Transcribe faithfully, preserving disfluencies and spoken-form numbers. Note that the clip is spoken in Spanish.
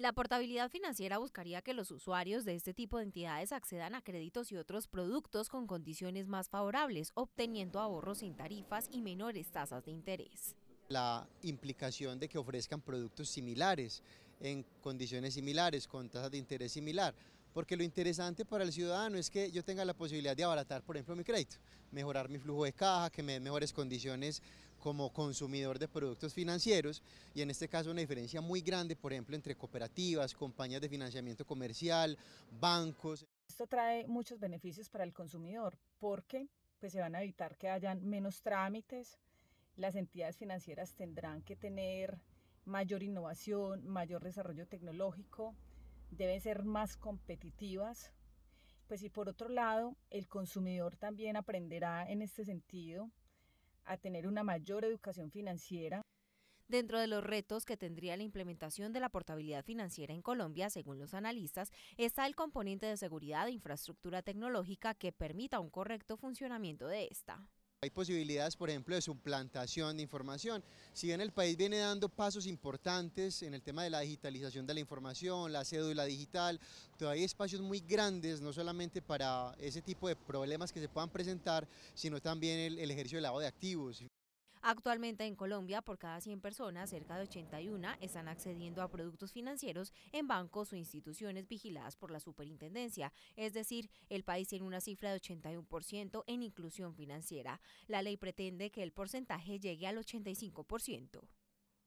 La portabilidad financiera buscaría que los usuarios de este tipo de entidades accedan a créditos y otros productos con condiciones más favorables, obteniendo ahorros sin tarifas y menores tasas de interés. La implicación de que ofrezcan productos similares, en condiciones similares, con tasas de interés similar, porque lo interesante para el ciudadano es que yo tenga la posibilidad de abaratar, por ejemplo, mi crédito, mejorar mi flujo de caja, que me den mejores condiciones como consumidor de productos financieros, y en este caso una diferencia muy grande, por ejemplo, entre cooperativas, compañías de financiamiento comercial, bancos. Esto trae muchos beneficios para el consumidor, porque pues, se van a evitar que hayan menos trámites, las entidades financieras tendrán que tener mayor innovación, mayor desarrollo tecnológico, deben ser más competitivas, pues y por otro lado el consumidor también aprenderá en este sentido a tener una mayor educación financiera. Dentro de los retos que tendría la implementación de la portabilidad financiera en Colombia, según los analistas, está el componente de seguridad e infraestructura tecnológica que permita un correcto funcionamiento de esta. Hay posibilidades, por ejemplo, de suplantación de información. Si bien el país viene dando pasos importantes en el tema de la digitalización de la información, la cédula digital, todavía hay espacios muy grandes, no solamente para ese tipo de problemas que se puedan presentar, sino también el, el ejercicio del lavado de activos. Actualmente en Colombia, por cada cien personas, cerca de ochenta y una están accediendo a productos financieros en bancos o instituciones vigiladas por la superintendencia. Es decir, el país tiene una cifra de ochenta y uno por ciento en inclusión financiera. La ley pretende que el porcentaje llegue al ochenta y cinco por ciento.